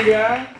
India.